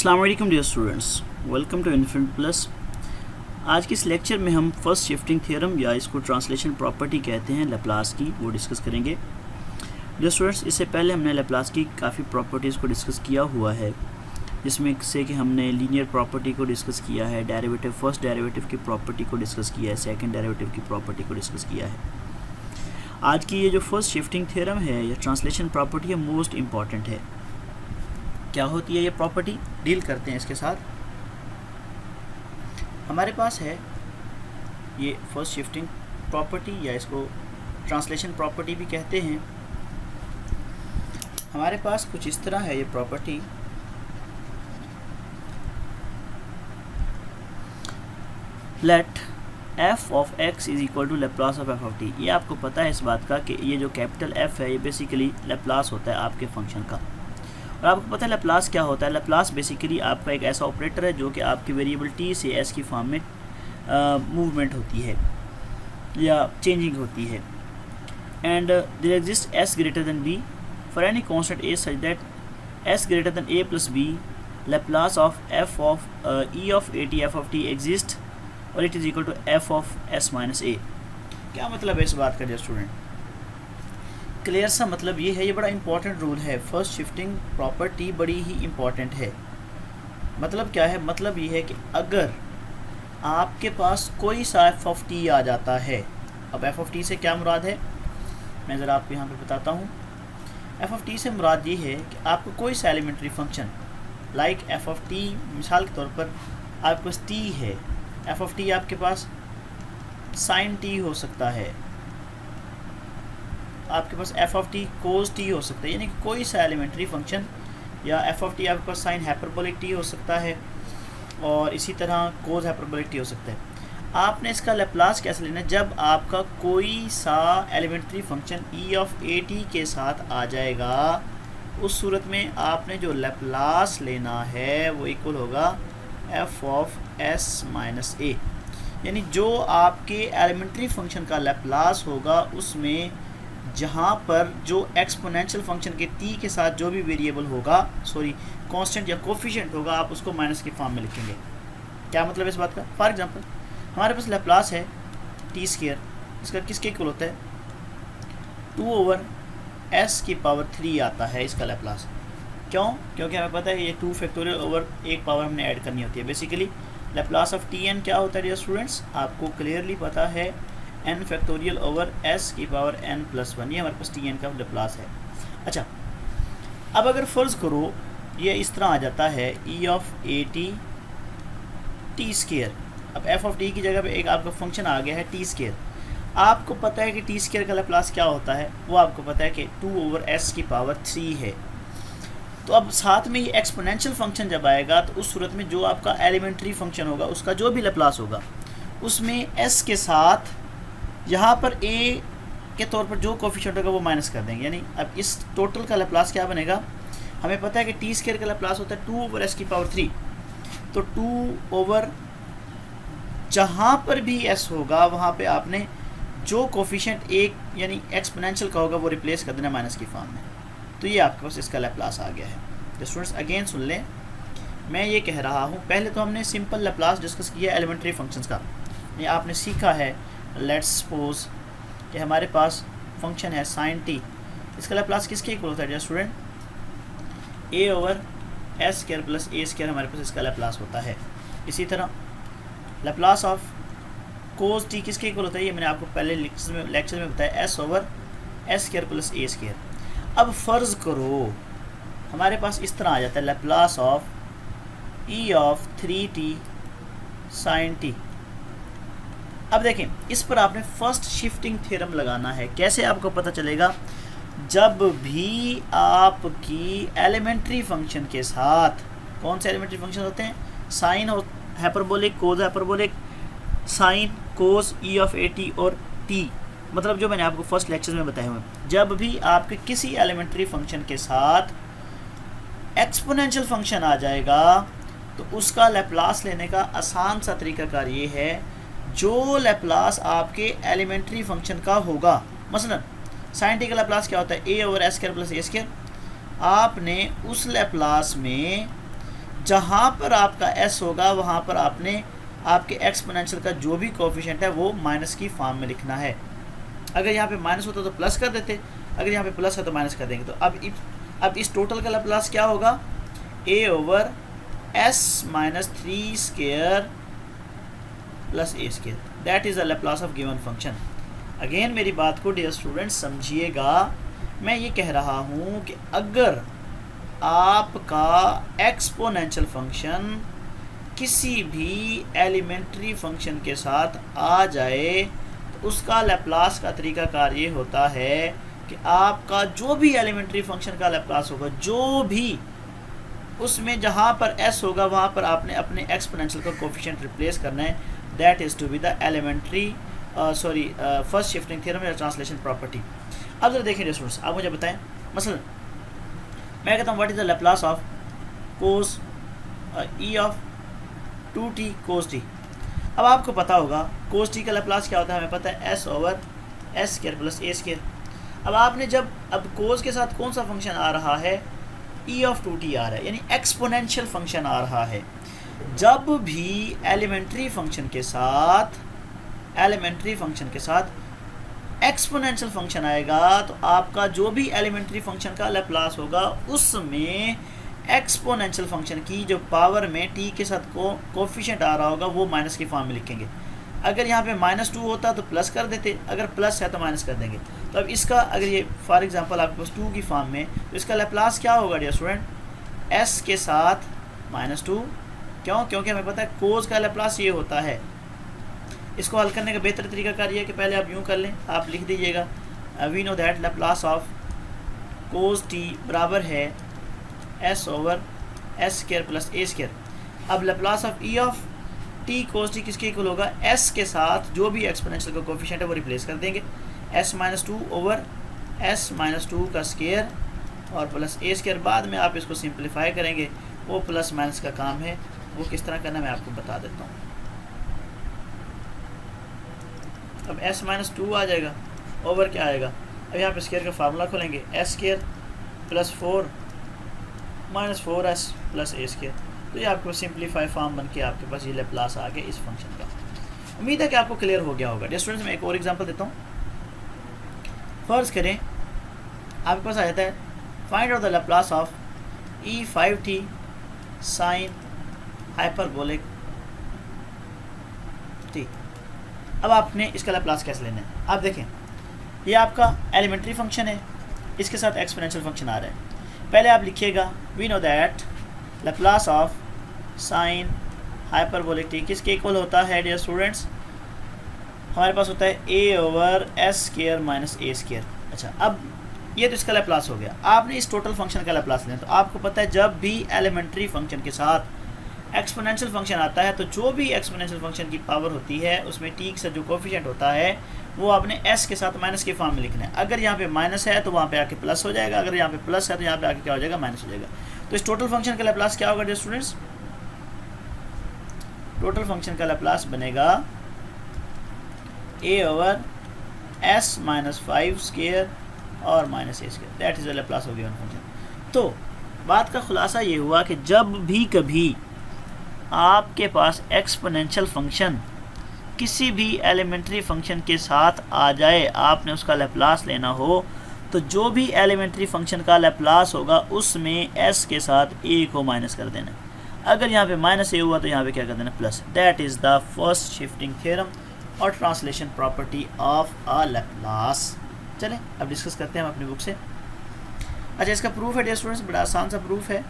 अस्सलाम वालेकुम dear students, welcome to infinite plus. आज के इस लेक्चर में हम फर्स्ट शिफ्टिंग थ्योरम या इसको ट्रांसलेशन प्रॉपर्टी कहते हैं लैप्लास की, वो डिस्कस करेंगे। डियर स्टूडेंट्स, इससे पहले हमने लैप्लास की काफ़ी प्रॉपर्टीज़ को डिस्कस किया हुआ है, जिसमें से कि हमने लीनियर प्रॉपर्टी को डिस्कस किया है, डेरिवेटिव फर्स्ट डेरिवेटिव की प्रॉपर्टी को डिस्कस किया है, सेकंड डेरिवेटिव की प्रॉपर्टी को डिस्कस किया है। आज की ये जो फर्स्ट शिफ्टिंग थ्योरम है या ट्रांसलेशन प्रॉपर्टी है, मोस्ट इम्पॉर्टेंट है। क्या होती है ये प्रॉपर्टी, डील करते हैं इसके साथ। हमारे पास है ये फर्स्ट शिफ्टिंग प्रॉपर्टी या इसको ट्रांसलेशन प्रॉपर्टी भी कहते हैं। हमारे पास कुछ इस तरह है ये property. Let f of x is equal to Laplace of f of t। ये आपको पता है इस बात का कि ये जो कैपिटल F है ये बेसिकली लैप्लास होता है आपके फंक्शन का, और आपको पता है लैप्लास क्या होता है। लैप्लास बेसिकली आपका एक ऐसा ऑपरेटर है जो कि आपकी वेरिएबल t से s की फॉर्म में मूवमेंट होती है या चेंजिंग होती है। And there exist s greater than b for any constant a such that s greater than a plus b Laplace of f of e of a t f of t exist और it is equal to f of s minus a। क्या मतलब है इस बात का student, clear सा मतलब ये है, ये बड़ा इंपॉर्टेंट रूल है। फर्स्ट शिफ्टिंग प्रॉपर्टी बड़ी ही इम्पॉर्टेंट है। मतलब क्या है, मतलब ये है कि अगर आपके पास कोई सा f ऑफ t आ जाता है, अब f ऑफ t से क्या मुराद है मैं ज़रा आपको यहाँ पे बताता हूँ। f ऑफ t से मुराद ये है कि आपको कोई सा elementary function like f of t, मिसाल के तौर पर आपके पास t है, f ऑफ t आपके पास साइन t हो सकता है, आपके पास f of t cos t हो सकता है, यानी कि कोई सा एलिमेंट्री फंक्शन या f ऑफ t आपके पास साइन हाइपरबोलिक t हो सकता है और इसी तरह कोज हाइपरबोलिक t हो सकता है। आपने इसका लैप्लास कैसे लेना है, जब आपका कोई सा elementary function e of a t के साथ आ जाएगा, उस सूरत में आपने जो लैप्लास लेना है वो इक्वल होगा f of s minus a, यानी जो आपके एलिमेंट्री फंक्शन का लैप्लास होगा उसमें जहाँ पर जो एक्सपोनेंशियल फंक्शन के t के साथ जो भी वेरिएबल होगा, सॉरी कांस्टेंट या कोफिशिएंट होगा, आप उसको माइनस के फॉर्म में लिखेंगे। क्या मतलब इस बात का, फॉर एग्जांपल हमारे पास लैप्लास है t स्क्वायर, इसका किसके इक्वल होता है 2/s³ आता है इसका लैप्लास। क्यों, क्योंकि हमें पता है ये 2 फैक्टोरियल ओवर 1 पावर हमने ऐड करनी होती है। Basically Laplace of T N क्या होता है डियर स्टूडेंट्स, आपको क्लियरली पता है n फैक्टोरियल ओवर s की पावर n प्लस 1, ये हमारे पास टी एन का लैप्लास है। अच्छा, अब अगर फ़र्ज़ करो ये इस तरह आ जाता है e of A T T square, अब f ऑफ टी की जगह पे एक आपका फंक्शन आ गया है टी स्केयर। आपको पता है कि टी स्केयर का लैप्लास क्या होता है, वो आपको पता है कि 2/s³ है। तो अब साथ में ये एक्सपोनेंशियल फंक्शन जब आएगा तो उस सूरत में जो आपका एलिमेंट्री फंक्शन होगा उसका जो भी लैप्लास होगा उसमें s के साथ यहाँ पर a के तौर पर जो कोफिशिएंट होगा वो माइनस कर देंगे। यानी अब इस टोटल का लैप्लास क्या बनेगा, हमें पता है कि टी स्केयर का लैप्लास होता है 2/s³, तो 2 जहाँ पर भी s होगा वहाँ पर आपने जो कोफिशिएंट एक यानी एक्सपोनेंशियल का होगा वो रिप्लेस कर देना माइनस की फॉर्म में। तो ये आपके पास इसका लैप्लास आ गया है। स्टूडेंट्स अगेन सुन लें, मैं ये कह रहा हूँ, पहले तो हमने सिंपल लैप्लास डिस्कस किया एलिमेंट्री फंक्शंस का, ये आपने सीखा है। लेट्स सपोज कि हमारे पास फंक्शन है साइन टी, इसका लैप्लास किसके इक्वल होता है स्टूडेंट, a/s² + a² हमारे पास इसका लैप्लास होता है। इसी तरह लैप्लास ऑफ कोज टी किसके इक्वल होता है, ये मैंने आपको पहले लेक्चर में बताया s/s² + a²। अब फ़र्ज़ करो हमारे पास इस तरह आ जाता है Laplace of e of 3t sin t। अब देखें इस पर आपने फर्स्ट शिफ्टिंग थ्योरम लगाना है। कैसे आपको पता चलेगा, जब भी आपकी एलिमेंट्री फंक्शन के साथ, कौन से एलिमेंट्री फंक्शन होते हैं, साइन और hyperbolic, cos hyperbolic, sine cos e of a t और t, मतलब जो मैंने आपको फर्स्ट लेक्चर में बताए हुए, जब भी आपके किसी एलिमेंट्री फंक्शन के साथ एक्सपोनेंशियल फंक्शन आ जाएगा तो उसका लैप्लास लेने का आसान सा तरीकाकार ये है, जो लैप्लास आपके एलिमेंट्री फंक्शन का होगा, मसलन साइन टी का लैप्लास क्या होता है a/s² + a², आपने उस लैप्लास में जहाँ पर आपका s होगा वहाँ पर आपने आपके एक्सपोनेंशियल का जो भी कोफिशिएंट है वो माइनस की फॉर्म में लिखना है। अगर यहाँ पे माइनस होता तो प्लस कर देते, अगर यहाँ पे प्लस है तो माइनस कर देंगे। तो अब इस टोटल का लैपलास क्या होगा, a over s minus 3 square plus a square, that is the Laplace of given function. Again मेरी बात को डियर स्टूडेंट समझिएगा, मैं ये कह रहा हूँ कि अगर आपका एक्सपोनेंशियल फंक्शन किसी भी एलिमेंट्री फंक्शन के साथ आ जाए तो उसका लैपलास का तरीका कार ये होता है कि आपका जो भी एलिमेंट्री फंक्शन का लैपलास होगा, जो भी उसमें जहाँ पर s होगा वहाँ पर आपने अपने एक्सपोनेंशियल का कोफिशिएंट रिप्लेस करना है। That is to be the elementary first shifting theorem या ट्रांसलेशन प्रॉपर्टी। अब जरा देखें स्टूडेंट्स, आप मुझे बताएं, मसलन मैं कहता हूँ what is the Laplace of cos e of 2t cos t। अब आपको पता होगा cos t का लैपलास क्या होता है, हमें पता है s over s square plus a square. अब आपने अब cos के साथ कौन सा फंक्शन आ रहा है, e ऑफ 2t आ रहा है, यानी एक्सपोनेंशियल फंक्शन आ रहा है। जब भी एलिमेंट्री फंक्शन के साथ एक्सपोनेंशियल फंक्शन आएगा तो आपका जो भी एलिमेंट्री फंक्शन का लैपलास होगा उसमें एक्सपोनेंशियल फंक्शन की जो पावर में t के साथ कोफिशिएंट आ रहा होगा वो माइनस की फॉर्म में लिखेंगे। अगर यहाँ पे माइनस 2 होता तो प्लस कर देते, अगर प्लस है तो माइनस कर देंगे। तो अब इसका अगर ये फॉर एग्जांपल आपके पास 2 की फॉर्म में, तो इसका लैपलास क्या होगा डियर स्टूडेंट, s के साथ माइनस 2। क्यों? क्योंकि हमें पता है कोस का लैपलास ये होता है। इसको हल करने का बेहतर तरीका कार ये है कि पहले आप यूँ कर लें, आप लिख दीजिएगा we know that Laplace of cos t बराबर है s over s square plus a square. अब Laplace of e of t cos t किसके इक्वल होगा, s के साथ जो भी एक्सपोनेंशियल का कोफिशिएंट है वो रिप्लेस कर देंगे, s minus 2 over s minus 2 का स्क्वायर और प्लस a स्क्वायर। बाद में आप इसको सिंप्लीफाई करेंगे, वो प्लस माइनस का काम है, वो किस तरह करना मैं आपको बता देता हूँ। अब s माइनस 2 आ जाएगा ओवर क्या आएगा, अब यहाँ पर स्क्वायर का फार्मूला खोलेंगे, s square plus 4 minus 4s plus a square. तो ये आपको सिंप्लीफाई फॉर्म बन के आपके पास ये लैपलास आ गया इस फंक्शन का। उम्मीद है कि आपको क्लियर हो गया होगा। डियर स्टूडेंट्स मैं एक और एग्जांपल देता हूँ। फर्ज करें आपके पास आ जाता है find out the Laplace of e5t sine hyperbolic t। अब आपने इसका लैपलास कैसे लेना है, आप देखें ये आपका एलिमेंट्री फंक्शन है, इसके साथ एक्सपोनेंशियल फंक्शन आ रहा है। पहले आप लिखिएगा we know that Laplace of sine hyperbolic t किसके इक्वल होता है डियर स्टूडेंट्स, हमारे पास होता है a over S square minus A square. अच्छा, अब ये तो इसका लैपलास हो गया, आपने इस टोटल फंक्शन का लैपलास लेना है। तो आपको पता है जब भी एलिमेंट्री फंक्शन के साथ एक्सपोनेंशियल फंक्शन आता है तो जो भी एक्सपोनेंशियल फंक्शन की पावर होती है उसमें टी से जो कोफिशिएंट होता है वो आपने s के साथ माइनस के फॉर्म में लिखना है। अगर यहाँ पे माइनस है तो वहाँ पे आके प्लस हो जाएगा, अगर यहाँ पे प्लस है तो यहाँ पे आके क्या हो जाएगा, माइनस हो जाएगा। तो इस टोटल फंक्शन का लैपलास क्या होगा डियर स्टूडेंट्स, टोटल फंक्शन का लैपलास बनेगा a over s minus 5 square और minus A square, that is the Laplace of given function. तो बात का खुलासा ये हुआ कि जब भी कभी आपके पास एक्सपोनेंशियल फंक्शन किसी भी एलिमेंट्री फंक्शन के साथ आ जाए, आपने उसका लैपलास लेना हो तो जो भी एलिमेंट्री फंक्शन का लैपलास होगा उसमें s के साथ a को माइनस कर देना। अगर यहाँ पे माइनस a हुआ तो यहाँ पे क्या कर देना, plus. That is the first shifting theorem और translation property of a Laplace. चलें अब डिस्कस करते हैं हम अपनी बुक से। अच्छा, इसका प्रूफ है डियर स्टूडेंट्स, बड़ा आसान सा प्रूफ है।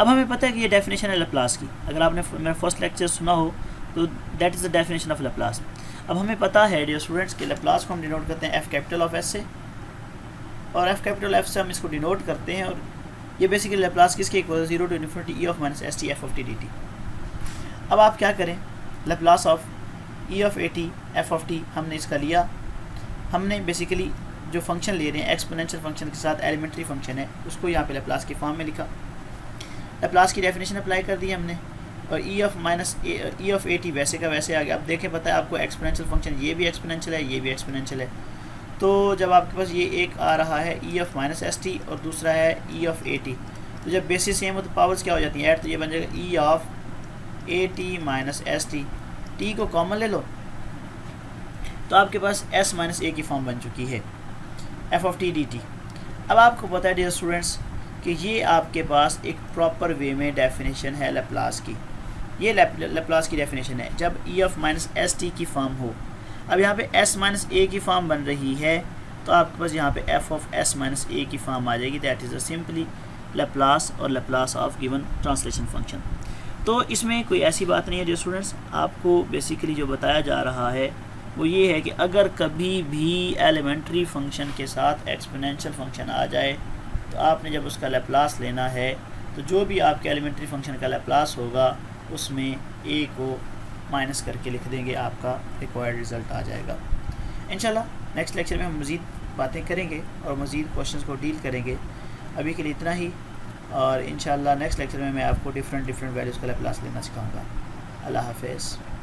अब हमें पता है कि ये डेफिनेशन है लैपलास की, अगर आपने मेरा फर्स्ट लेक्चर सुना हो तो that is the definition of Laplace. अब हमें पता है डियर स्टूडेंट्स कि लैपलास को हम डिनोट करते हैं f कैपिटल ऑफ s से, और f कैपिटल f से हम इसको डिनोट करते हैं, और ये बेसिकली लैपलास किसके इक्वल है, 0 to infinity e of minus S T F of T D T. अब आप क्या करें, Laplace of e of A T F of T हमने इसका लिया, हमने बेसिकली जो फंक्शन ले रहे हैं एक्सपोनेंशियल फंक्शन के साथ एलिमेंट्री फंक्शन है उसको यहाँ पे लैपलास के फॉर्म में लिखा, लैपलास की डेफिनेशन अप्लाई कर दी हमने, और e ऑफ ए टी वैसे का वैसे आ गया। अब देखें, पता है आपको एक्सपोनेंशियल फंक्शन ये भी एक्सपोनेंशियल है, ये भी एक्सपोनेंशियल है, तो जब आपके पास ये एक आ रहा है ई ऑफ माइनस एस टी और दूसरा है ई ऑफ ए टी, तो जब बेसिस सेम हो तो पावर्स क्या हो जाती हैं ऐड, तो ये बन जाएगा e of A t minus S t, t को कॉमन ले लो तो आपके पास एस माइनस ए की फॉर्म बन चुकी है F of T D T. अब आपको पता है डियर स्टूडेंट्स कि ये आपके पास एक प्रॉपर वे में डेफिनेशन है लैपलास की, ये लैपलास की डेफिनेशन है जब e of minus S t की फॉर्म हो। अब यहाँ पे एस माइनस ए की फॉर्म बन रही है तो आपके पास यहाँ पे f of S minus a की फॉर्म आ जाएगी, that is a simply Laplace और Laplace of given translation function. तो इसमें कोई ऐसी बात नहीं है डियर स्टूडेंट्स, आपको बेसिकली जो बताया जा रहा है वो ये है कि अगर कभी भी एलिमेंट्री फंक्शन के साथ एक्सपोनेंशियल फंक्शन आ जाए तो आपने जब उसका लैपलास लेना है तो जो भी आपके एलिमेंट्री फंक्शन का लैपलास होगा उसमें ए को माइनस करके लिख देंगे, आपका रिक्वायर्ड रिज़ल्ट आ जाएगा। इंशाल्लाह नेक्स्ट लेक्चर में हम मज़ीद बातें करेंगे और मज़ीद क्वेश्चंस को डील करेंगे। अभी के लिए इतना ही, और इंशाल्लाह नेक्स्ट लेक्चर में मैं आपको डिफरेंट वैल्यूज़ का लैपलास लेना सिखाऊँगा। अल्लाह हाफिज़।